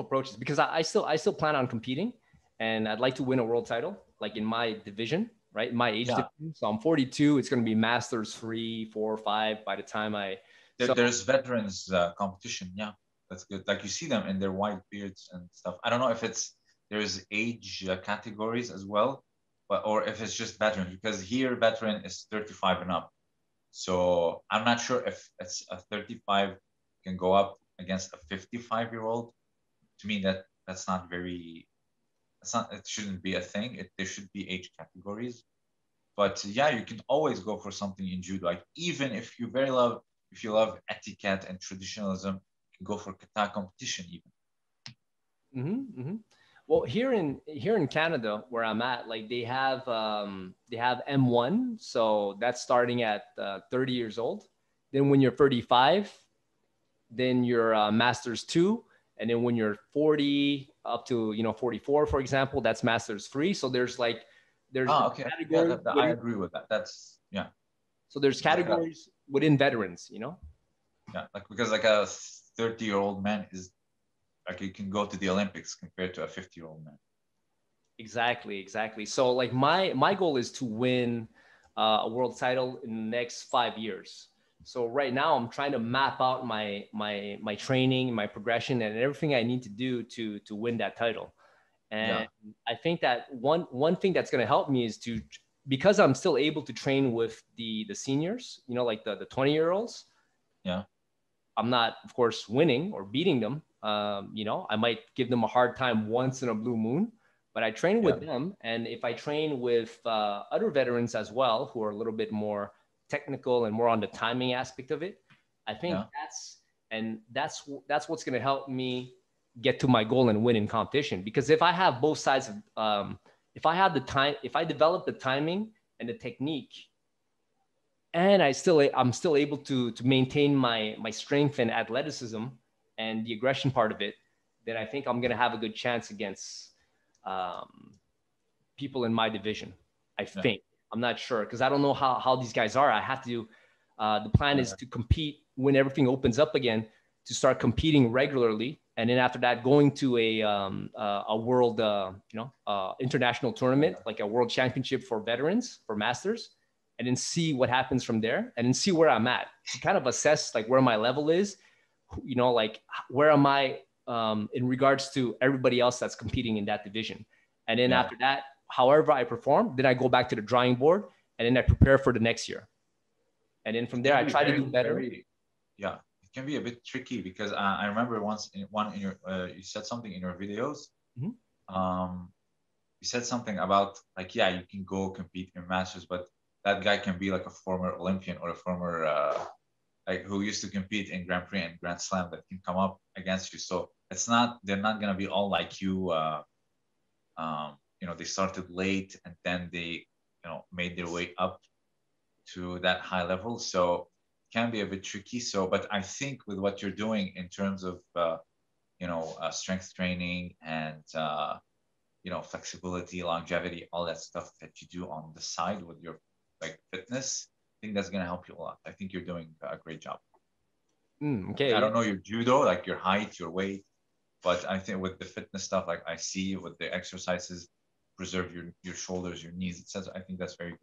approaches, because I still plan on competing, and I'd like to win a world title, like in my division, right? My age division. So I'm 42. It's going to be Masters 3, 4, 5 by the time I. There's veterans competition. Yeah, that's good. Like you see them in their white beards and stuff. I don't know if there's age categories as well, or if it's just veteran, because here veteran is 35 and up. So I'm not sure if it's a 35 can go up against a 55-year-old. To me, that's not very. It's not. It shouldn't be a thing. There should be age categories. But yeah, you can always go for something in judo. Like even if you love etiquette and traditionalism, you can go for kata competition even. Mm-hmm, mm-hmm. Well, here in Canada, where I'm at, like they have M1, so that's starting at 30 years old. Then when you're 35, then you're Masters 2, and then when you're 40 up to 44, for example, that's Masters 3. So there's okay. Category. Yeah, I agree with that. That's yeah. So there's categories within veterans, Yeah, because a 30-year-old man is. You can go to the Olympics compared to a 50-year-old man. Exactly. So my goal is to win a world title in the next 5 years. So right now I'm trying to map out my training, my progression, and everything I need to do to win that title. And I think that one thing that's going to help me is because I'm still able to train with the seniors, the 20-year-olds. Yeah. I'm not, of course, winning or beating them. I might give them a hard time once in a blue moon, but I train with them. And if I train with other veterans as well, who are a little bit more technical and more on the timing aspect of it, I think that's what's going to help me get to my goal and win in competition. Because if I have both sides of, if I have the time, if I develop the timing and the technique, and I'm still able to maintain my strength and athleticism and the aggression part of it, then I think I'm going to have a good chance against people in my division. I think. I'm not sure, because I don't know how these guys are. I have to the plan is to compete when everything opens up again, to start competing regularly. And then after that, going to a world, international tournament, like a world championship for veterans, for masters, and then see what happens from there, and then see where I'm at, to kind of assess where my level is. Where am I in regards to everybody else that's competing in that division? And then after that, however I perform, then I go back to the drawing board, and then I prepare for the next year. And then from there, I try to do better. It can be a bit tricky, because I remember once you said something in your videos. Mm-hmm. You said something about you can go compete in Masters, but that guy can be a former Olympian or a former, who used to compete in Grand Prix and Grand Slam, that can come up against you. So they're not going to be all like you. They started late and then they, made their way up to that high level. So it can be a bit tricky. But I think with what you're doing in terms of, strength training and, flexibility, longevity, all that stuff that you do on the side with your fitness, I think that's going to help you a lot. I think you're doing a great job. Okay. I don't know your judo, your height, your weight, but I think with the fitness stuff, I see with the exercises, preserve your shoulders, your knees, etc. I think that's very great.